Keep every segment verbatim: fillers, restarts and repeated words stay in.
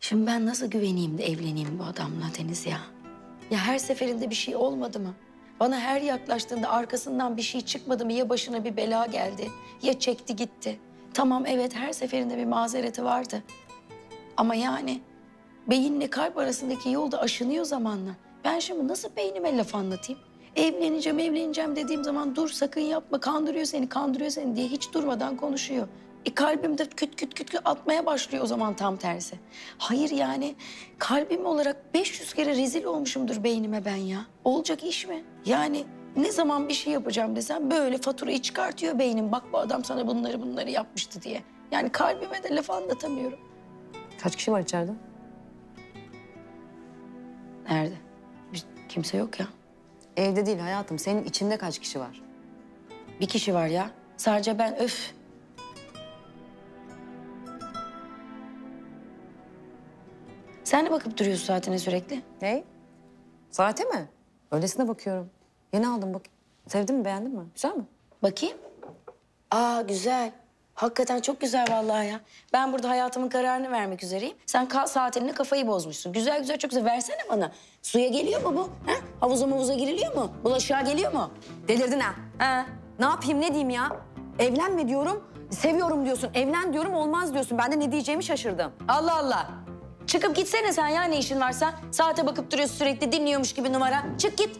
Şimdi ben nasıl güveneyim de evleneyim bu adamla Deniz ya? Ya her seferinde bir şey olmadı mı? Bana her yaklaştığında arkasından bir şey çıkmadı mı? Ya başına bir bela geldi, ya çekti gitti. Tamam evet, her seferinde bir mazereti vardı. Ama yani beyinle kalp arasındaki yol da aşınıyor zamanla. Ben şimdi nasıl beynime laf anlatayım? Evleneceğim, evleneceğim dediğim zaman dur sakın yapma, kandırıyor seni, kandırıyor seni diye hiç durmadan konuşuyor. E kalbim de küt küt küt küt atmaya başlıyor o zaman tam tersi. Hayır yani kalbim olarak beş yüz kere rezil olmuşumdur beynime ben ya. Olacak iş mi? Yani ne zaman bir şey yapacağım desem böyle faturayı çıkartıyor beynim. Bak bu adam sana bunları bunları yapmıştı diye. Yani kalbime de laf anlatamıyorum. Kaç kişi var içeride? Nerede? Hiç kimse yok ya. Evde değil hayatım. Senin içinde kaç kişi var? Bir kişi var ya. Sadece ben öf. Sen de bakıp duruyorsun saatine sürekli. Ne? Saate mi? Öylesine bakıyorum. Yeni aldım bak. Sevdin mi, beğendin mi? Güzel mi? Bakayım. Aa güzel. Hakikaten çok güzel vallahi ya. Ben burada hayatımın kararını vermek üzereyim. Sen kal saatini kafayı bozmuşsun. Güzel güzel çok güzel. Versene bana. Suya geliyor mu bu? Ha? Havuza mavuza giriliyor mu? Bulaşığa geliyor mu? Delirdin ha? Ha? Ne yapayım ne diyeyim ya? Evlenme diyorum, seviyorum diyorsun. Evlen diyorum, olmaz diyorsun. Ben de ne diyeceğimi şaşırdım. Allah Allah. Çıkıp gitsene sen ya ne işin varsa. Saate bakıp duruyorsun sürekli dinliyormuş gibi numara. Çık git.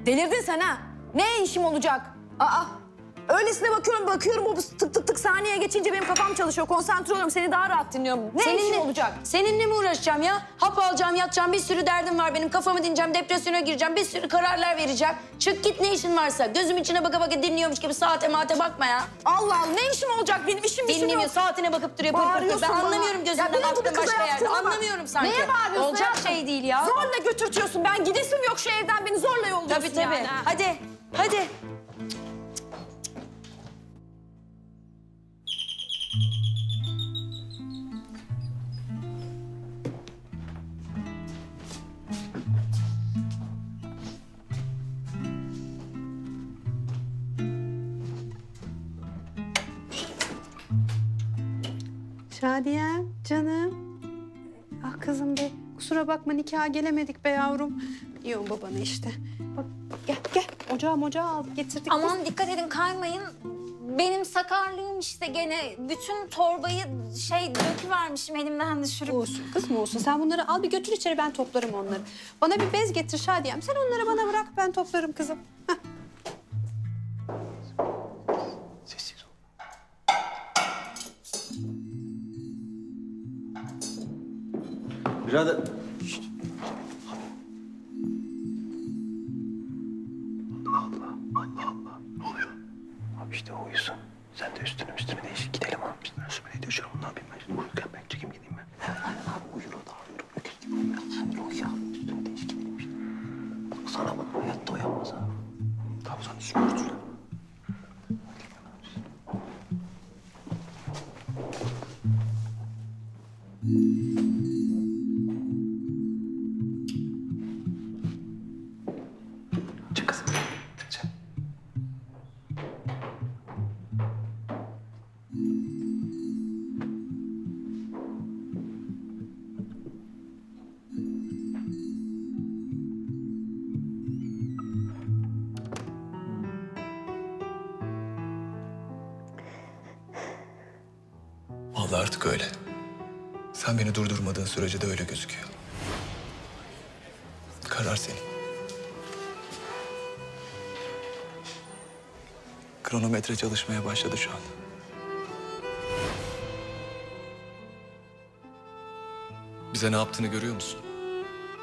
Delirdin sen ha. Ne işim olacak? Aa. Öylesine bakıyorum, bakıyorum o tık tık tık saniye geçince benim kafam çalışıyor. Konsantre oluyorum, seni daha rahat dinliyorum. Ne seninle, işim olacak? Seninle mi uğraşacağım ya? Hap alacağım, yatacağım, bir sürü derdim var benim. Kafamı dinleyeceğim, depresyona gireceğim, bir sürü kararlar vereceğim. Çık git ne işin varsa. Gözüm içine baka baka dinliyormuş gibi saate maate bakma ya. Allah Allah, ne işim olacak benim? İşim işim yok. Saatine bakıp duruyor. Bağırıyorsun ben bana. Anlamıyorum gözünden ya, aklım başka yerde. Bak. Anlamıyorum sanki. Neye bağırıyorsun? Olacak hayatım? Şey değil ya. Zorla götürtüyorsun. Ben gidesim yok şu evden, beni zorla yolluyorsun. Tabii tabii. Yani. Hadi, hadi. Şadiyem, canım. Ah kızım be, kusura bakma nikaha gelemedik be yavrum. Yok babana işte. Bak gel, gel. Ocağı mocağı alıp getirdik. Aman kız. Dikkat edin, kaymayın. Benim sakarlığım işte gene bütün torbayı şey döküvermişim elimden düşürüp. Olsun kızım olsun. Sen bunları al bir götür içeri, ben toplarım onları. Bana bir bez getir Şadiyem. Sen onları bana bırak, ben toplarım kızım. Heh. Birader... Şişt. Allah Allah, Allah Allah. Ne oluyor? Abi işte o uyusun. Sen de üstünü üstünü değiş. Gidelim abi. Üstünü üstünü değişiyorum. Ne yapayım ben şimdi? Uyurken ben çekeyim gideyim ben. Abi uyur o da ağlıyorum. Öküz gibi uyuyor. Yok ya. Üstünü değiş gidelim işte. Bak sana bana hayatta uyanmaz abi. Tamam sen üstünü üstünü. Vallahi artık öyle. Sen beni durdurmadığın sürece de öyle gözüküyor. Karar senin. Kronometre çalışmaya başladı şu an. Bize ne yaptığını görüyor musun?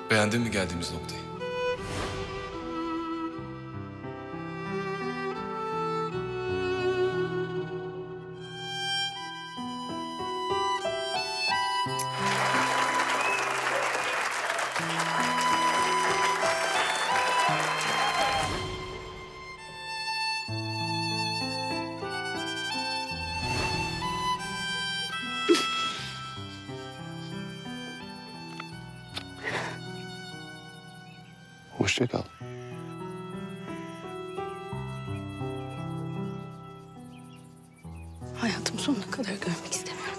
Beğendin mi geldiğimiz noktayı? Hoşça kal. Hayatım sonuna kadar görmek istemiyorum.